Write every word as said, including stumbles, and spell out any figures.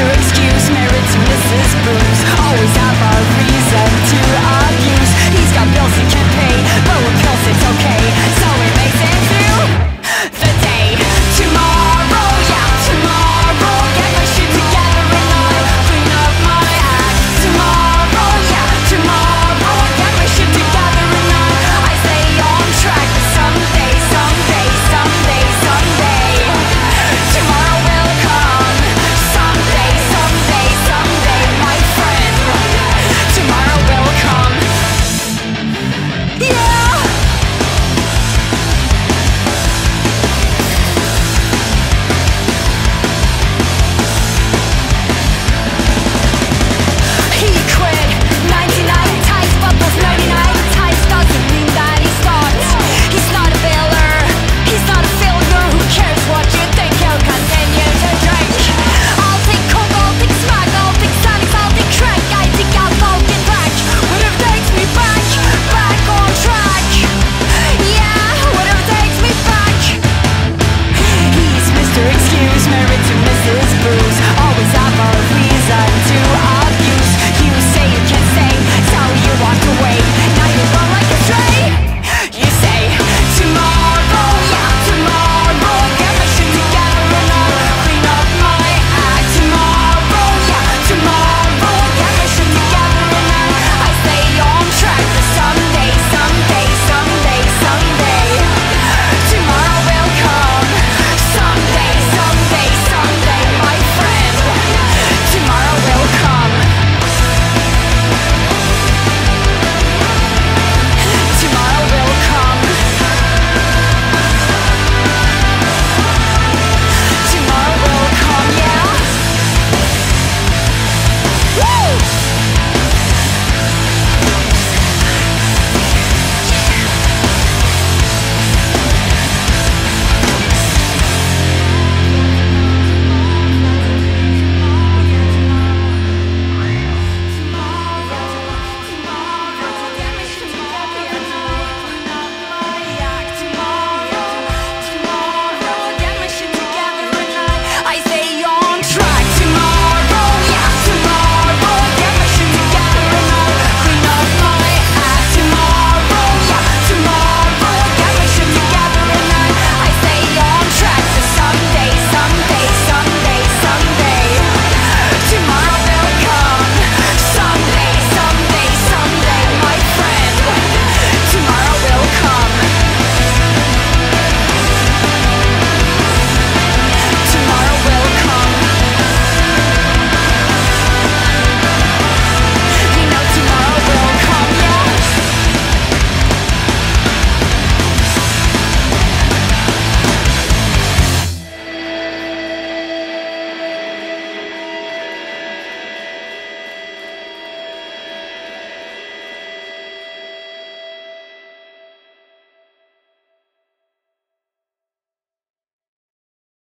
to excuse merits Missus Boobs. Always have a reason to abuse. He's got bills he can't pay, but with pills it's okay.